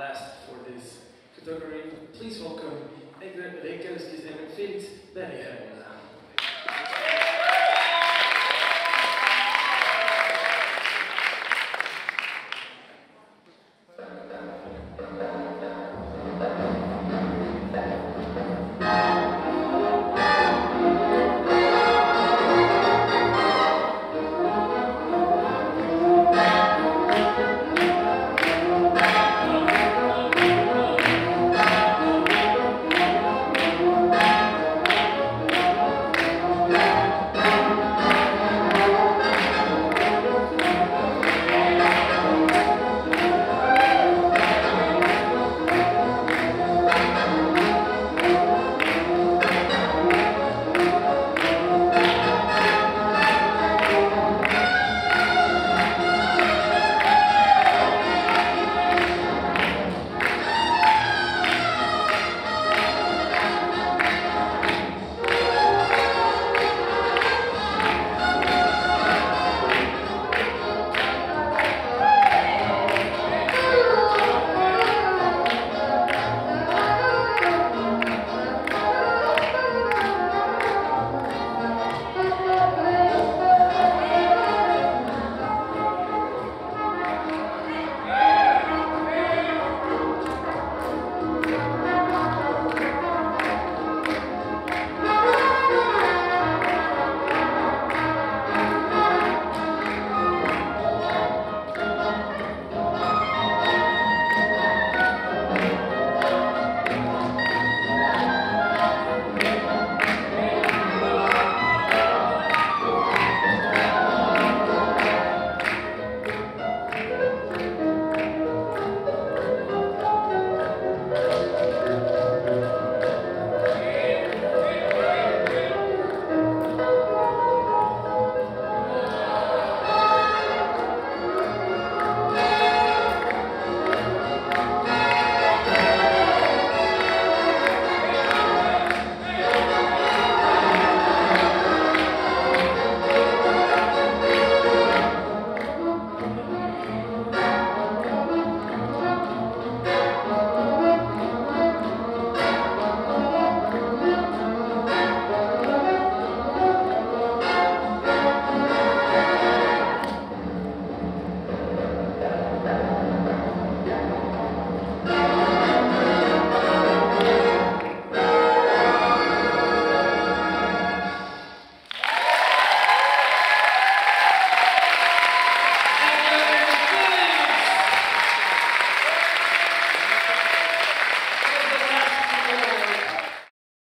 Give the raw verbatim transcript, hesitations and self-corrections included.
last for this category, please welcome Egger Rekers is in Felix Berger.